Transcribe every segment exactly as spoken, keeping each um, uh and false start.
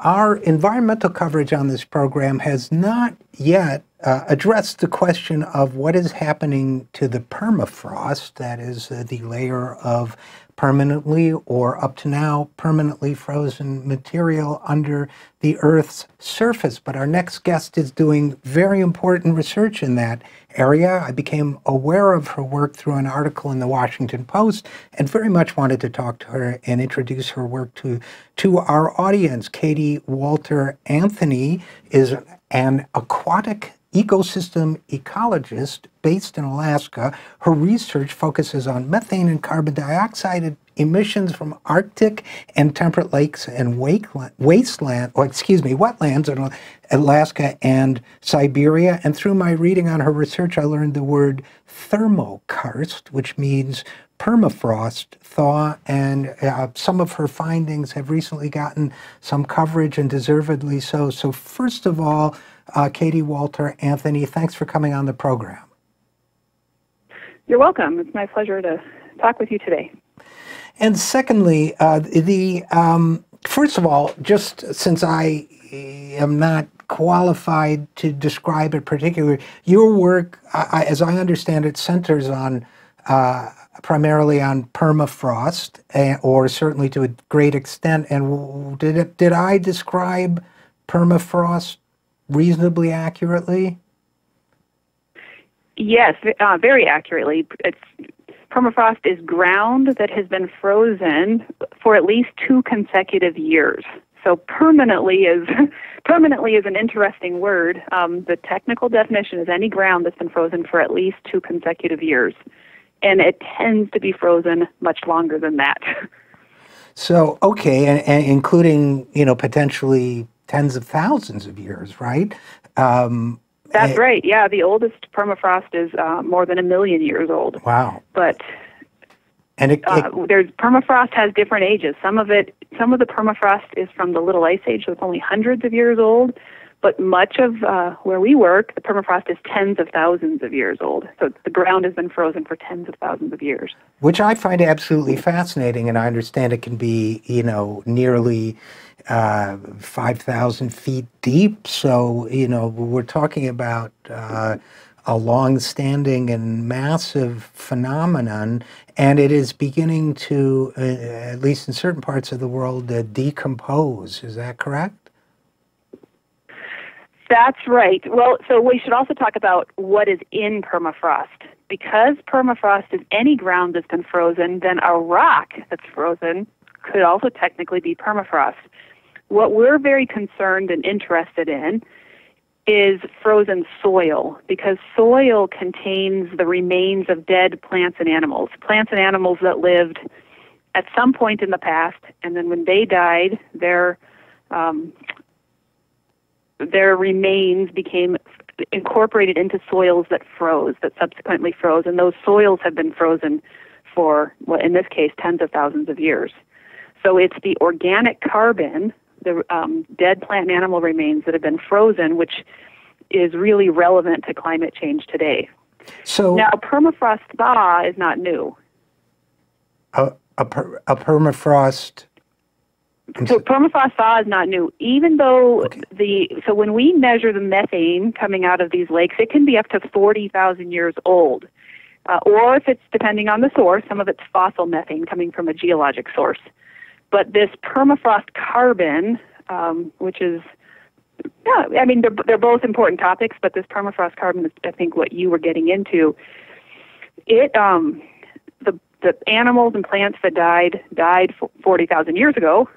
Our environmental coverage on this program has not yet uh, addressed the question of what is happening to the permafrost, that is uh, the layer of permanently or up to now permanently frozen material under the Earth's surface. But our next guest is doing very important research in that area. I became aware of her work through an article in the Washington Post and very much wanted to talk to her and introduce her work to, to our audience. Katey Walter Anthony is an aquatic ecosystem ecologist based in Alaska. Her research focuses on methane and carbon dioxide emissions from Arctic and temperate lakes and wasteland, or excuse me, wetlands in Alaska and Siberia. And through my reading on her research, I learned the word thermokarst, which means permafrost thaw, and uh, some of her findings have recently gotten some coverage, and deservedly so. So first of all, uh, Katey Walter Anthony, thanks for coming on the program. You're welcome. It's my pleasure to talk with you today. And secondly, uh, the um, first of all, just since I am not qualified to describe it particularly, your work, I, as I understand it, centers on uh, primarily on permafrost, uh, or certainly to a great extent. And did it, did I describe permafrost reasonably accurately? Yes, uh, very accurately. It's, permafrost is ground that has been frozen for at least two consecutive years. So permanently is permanently is an interesting word. Um, the technical definition is any ground that's been frozen for at least two consecutive years. And it tends to be frozen much longer than that. So, okay, and, and including, you know, potentially tens of thousands of years, right? Um, That's it, right. Yeah, the oldest permafrost is uh, more than a million years old. Wow. But and it, uh, it, there's permafrost has different ages. Some of it, some of the permafrost is from the Little Ice Age, so it's only hundreds of years old. But much of uh, where we work, the permafrost is tens of thousands of years old. So the ground has been frozen for tens of thousands of years. Which I find absolutely fascinating, and I understand it can be, you know, nearly uh, five thousand feet deep. So, you know, we're talking about uh, a long-standing and massive phenomenon, and it is beginning to, uh, at least in certain parts of the world, uh, decompose. Is that correct? That's right. Well, so we should also talk about what is in permafrost. Because permafrost is any ground that's been frozen, then a rock that's frozen could also technically be permafrost. What we're very concerned and interested in is frozen soil, because soil contains the remains of dead plants and animals, plants and animals that lived at some point in the past, and then when they died, their um, their remains became incorporated into soils that froze, that subsequently froze, and those soils have been frozen for, well, in this case, tens of thousands of years. So it's the organic carbon, the um, dead plant and animal remains that have been frozen, which is really relevant to climate change today. So now, a permafrost thaw is not new. A, a, per, a permafrost... So permafrost thaw is not new, even though okay. the, so when we measure the methane coming out of these lakes, it can be up to forty thousand years old. Uh, or if it's, depending on the source, some of it's fossil methane coming from a geologic source. But this permafrost carbon, um, which is, yeah, I mean, they're, they're both important topics, but this permafrost carbon is, I think, what you were getting into. It, um, the The animals and plants that died, died forty thousand years ago,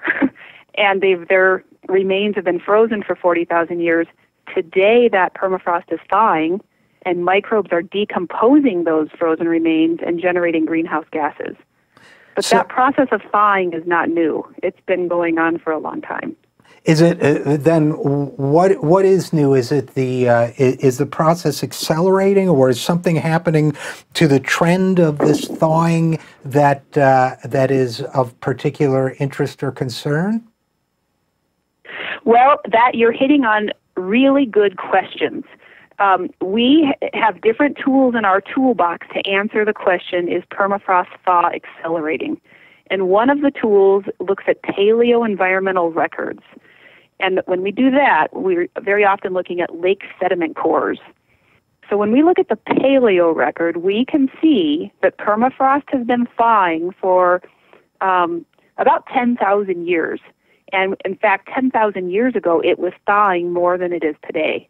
and they've, their remains have been frozen for forty thousand years. Today, that permafrost is thawing, and microbes are decomposing those frozen remains and generating greenhouse gases. But so, that process of thawing is not new. It's been going on for a long time. Is it uh, then what what is new? Is it the uh, is, is the process accelerating, or is something happening to the trend of this thawing that uh, that is of particular interest or concern? Well, that you're hitting on really good questions. Um, we have different tools in our toolbox to answer the question: is permafrost thaw accelerating? And one of the tools looks at paleo environmental records. And when we do that, we're very often looking at lake sediment cores. So when we look at the paleo record, we can see that permafrost has been thawing for um, about ten thousand years. And in fact, ten thousand years ago, it was thawing more than it is today.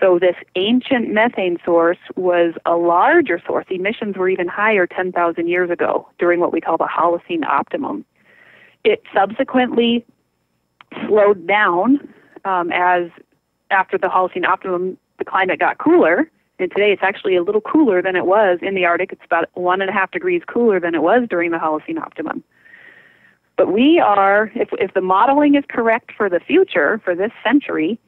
So this ancient methane source was a larger source. Emissions were even higher ten thousand years ago during what we call the Holocene Optimum. It subsequently slowed down um, as after the Holocene Optimum, the climate got cooler. And today it's actually a little cooler than it was in the Arctic. It's about one and a half degrees cooler than it was during the Holocene Optimum. But we are, if, if the modeling is correct for the future, for this century,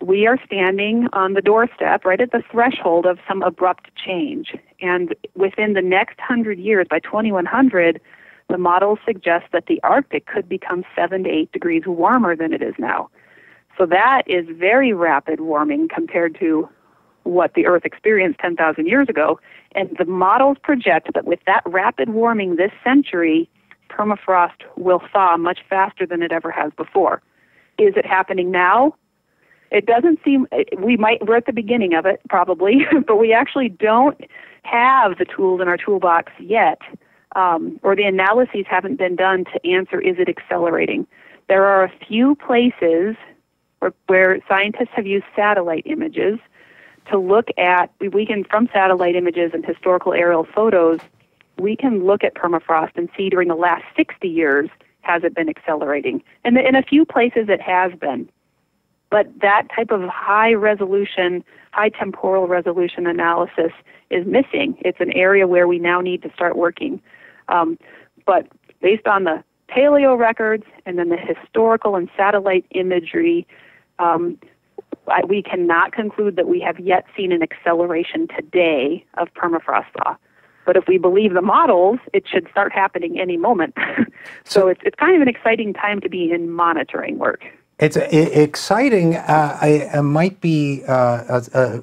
we are standing on the doorstep, right at the threshold of some abrupt change. And within the next one hundred years, by twenty-one hundred, the models suggest that the Arctic could become seven to eight degrees warmer than it is now. So that is very rapid warming compared to what the Earth experienced ten thousand years ago. And the models project that with that rapid warming this century, permafrost will thaw much faster than it ever has before. Is it happening now? It doesn't seem, we might, we're at the beginning of it probably, but we actually don't have the tools in our toolbox yet, um, or the analyses haven't been done to answer, is it accelerating? There are a few places where, where scientists have used satellite images to look at, we can, from satellite images and historical aerial photos, we can look at permafrost and see during the last sixty years, has it been accelerating? And in a few places it has been. But that type of high resolution, high temporal resolution analysis is missing. It's an area where we now need to start working. Um, but based on the paleo records and then the historical and satellite imagery, um, I, we cannot conclude that we have yet seen an acceleration today of permafrost thaw. But if we believe the models, it should start happening any moment. so so it's, it's kind of an exciting time to be in monitoring work. It's exciting. Uh, it might be uh, uh,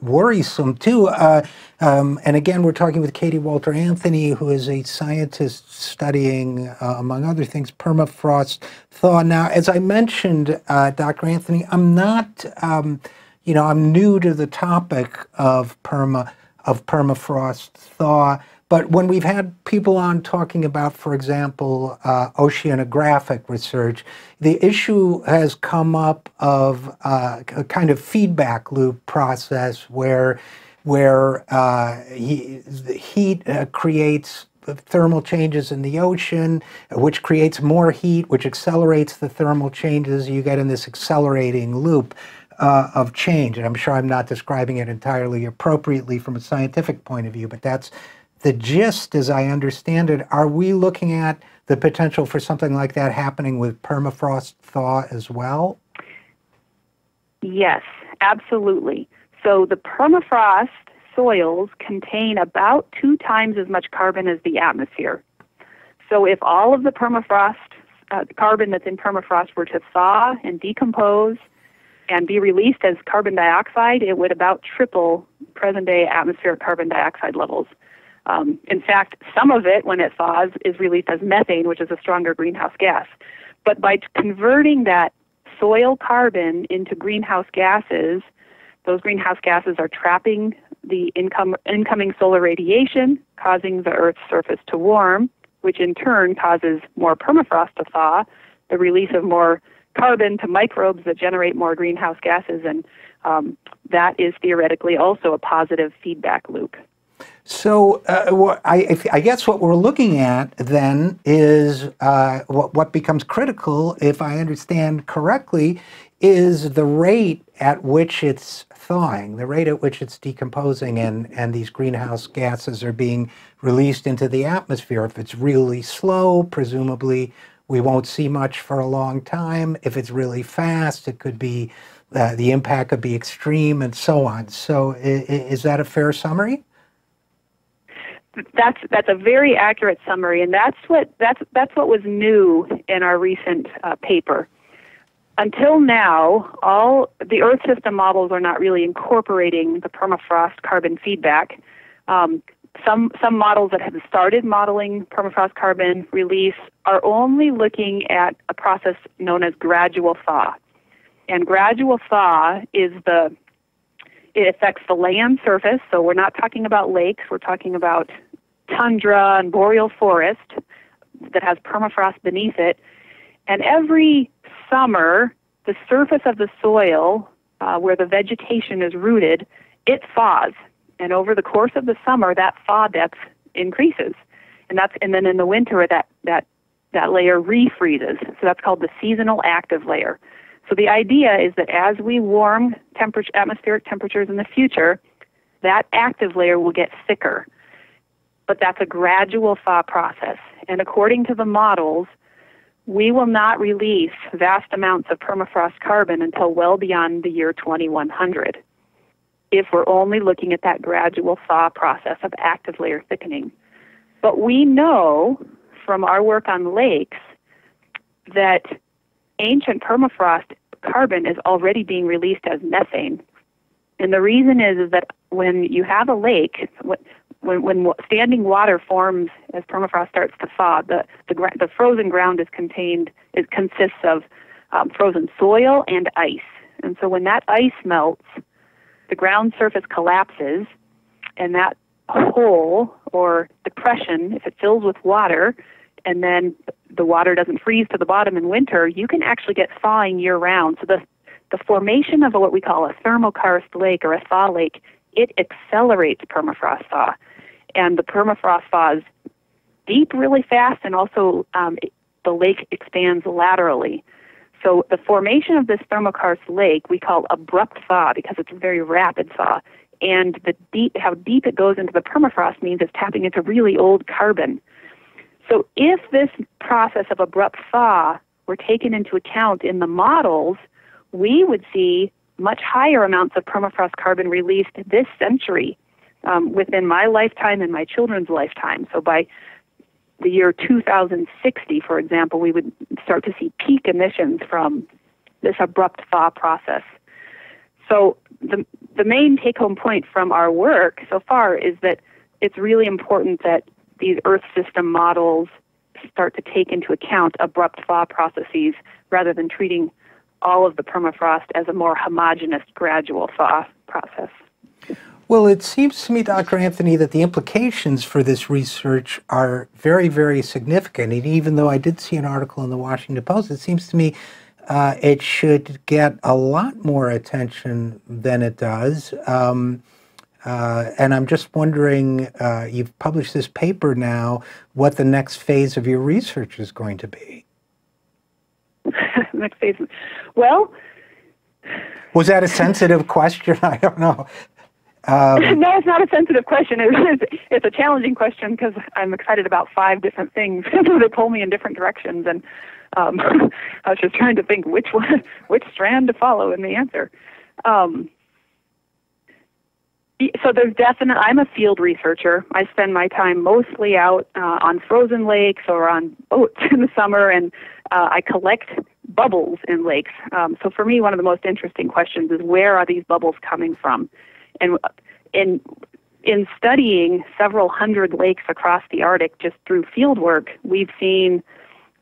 worrisome too. Uh, um, and again, we're talking with Katey Walter Anthony, who is a scientist studying, uh, among other things, permafrost thaw. Now, as I mentioned, uh, Doctor Anthony, I'm not, um, you know, I'm new to the topic of perma of permafrost thaw. But when we've had people on talking about, for example, uh, oceanographic research, the issue has come up of uh, a kind of feedback loop process where, where uh, he, the heat uh, creates thermal changes in the ocean, which creates more heat, which accelerates the thermal changes. You get in this accelerating loop Uh, of change. And I'm sure I'm not describing it entirely appropriately from a scientific point of view, but that's the gist as I understand it. Are we looking at the potential for something like that happening with permafrost thaw as well? Yes, absolutely. So the permafrost soils contain about two times as much carbon as the atmosphere. So if all of the permafrost, uh, carbon that's in permafrost were to thaw and decompose and be released as carbon dioxide, it would about triple present-day atmospheric carbon dioxide levels. Um, in fact, some of it, when it thaws, is released as methane, which is a stronger greenhouse gas. But by converting that soil carbon into greenhouse gases, those greenhouse gases are trapping the income, incoming solar radiation, causing the Earth's surface to warm, which in turn causes more permafrost to thaw, the release of more carbon to microbes that generate more greenhouse gases, and um, that is theoretically also a positive feedback loop. So uh, I, I guess what we're looking at then is uh, what becomes critical, if I understand correctly, is the rate at which it's thawing, the rate at which it's decomposing and, and these greenhouse gases are being released into the atmosphere. If it's really slow, presumably we won't see much for a long time. If it's really fast, it could be, uh, the impact could be extreme and so on. So is, is that a fair summary? That's, that's a very accurate summary. And that's what, that's, that's what was new in our recent uh, paper. Until now, all the Earth system models are not really incorporating the permafrost carbon feedback. Um, Some some models that have started modeling permafrost carbon release are only looking at a process known as gradual thaw. And gradual thaw is the, it affects the land surface, so we're not talking about lakes, we're talking about tundra and boreal forest that has permafrost beneath it. And every summer, the surface of the soil uh, where the vegetation is rooted, it thaws. And over the course of the summer, that thaw depth increases. And that's, and then in the winter, that, that, that layer refreezes. So that's called the seasonal active layer. So the idea is that as we warm temperature, atmospheric temperatures in the future, that active layer will get thicker. But that's a gradual thaw process. And according to the models, we will not release vast amounts of permafrost carbon until well beyond the year twenty-one hundred. If we're only looking at that gradual thaw process of active layer thickening. But we know from our work on lakes that ancient permafrost carbon is already being released as methane. And the reason is, is that when you have a lake, when, when standing water forms as permafrost starts to thaw, the, the, the frozen ground is contained, it consists of um, frozen soil and ice. And so when that ice melts, the ground surface collapses, and that hole or depression, if it fills with water, and then the water doesn't freeze to the bottom in winter, you can actually get thawing year-round. So the, the formation of what we call a thermokarst lake or a thaw lake, it accelerates permafrost thaw. And the permafrost thaws deep really fast, and also um, it, the lake expands laterally. So the formation of this thermokarst lake we call abrupt thaw because it's a very rapid thaw. And the deep, how deep it goes into the permafrost means it's tapping into really old carbon. So if this process of abrupt thaw were taken into account in the models, we would see much higher amounts of permafrost carbon released this century, um, within my lifetime and my children's lifetime. So by the year two thousand sixty, for example, we would start to see peak emissions from this abrupt thaw process. So the, the main take-home point from our work so far is that it's really important that these Earth system models start to take into account abrupt thaw processes rather than treating all of the permafrost as a more homogeneous gradual thaw process. Well, it seems to me, Doctor Anthony, that the implications for this research are very, very significant. And even though I did see an article in the Washington Post, it seems to me uh, it should get a lot more attention than it does. Um, uh, and I'm just wondering, uh, you've published this paper now, what the next phase of your research is going to be. Next phase? Well... Was that a sensitive question? I don't know. Um, no, it's not a sensitive question. It's, it's a challenging question because I'm excited about five different things. They pull me in different directions, and um, I was just trying to think which one, which strand to follow in the answer. Um, so there's definite. I'm a field researcher. I spend my time mostly out uh, on frozen lakes or on boats in the summer, and uh, I collect bubbles in lakes. Um, so for me, one of the most interesting questions is where are these bubbles coming from? And in, in studying several hundred lakes across the Arctic just through field work, we've seen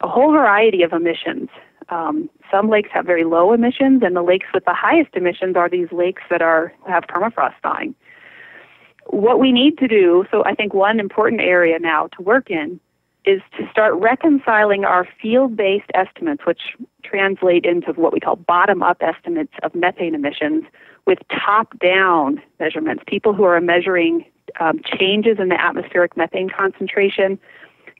a whole variety of emissions. Um, some lakes have very low emissions, and the lakes with the highest emissions are these lakes that are have permafrost thawing. What we need to do, so I think one important area now to work in, is to start reconciling our field-based estimates, which translate into what we call bottom-up estimates of methane emissions, with top-down measurements. People who are measuring um, changes in the atmospheric methane concentration,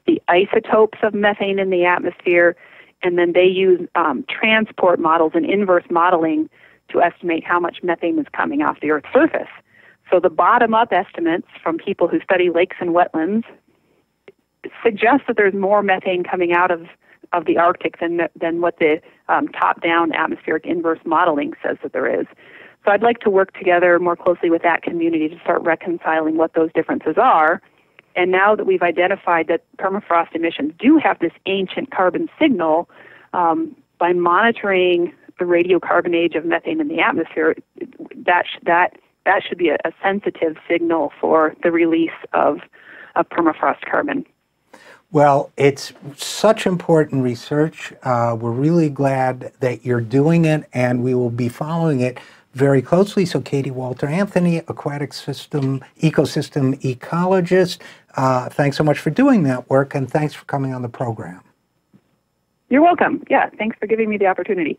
the isotopes of methane in the atmosphere, and then they use um, transport models and inverse modeling to estimate how much methane is coming off the Earth's surface. So the bottom-up estimates from people who study lakes and wetlands suggests that there's more methane coming out of, of the Arctic than, the, than what the um, top-down atmospheric inverse modeling says that there is. So I'd like to work together more closely with that community to start reconciling what those differences are. And now that we've identified that permafrost emissions do have this ancient carbon signal, um, by monitoring the radiocarbon age of methane in the atmosphere, that, that that should be a, a sensitive signal for the release of, of permafrost carbon. Well, it's such important research. Uh, we're really glad that you're doing it, and we will be following it very closely. So Katey Walter Anthony, aquatic system, ecosystem ecologist, uh, thanks so much for doing that work, and thanks for coming on the program. You're welcome. Yeah, thanks for giving me the opportunity.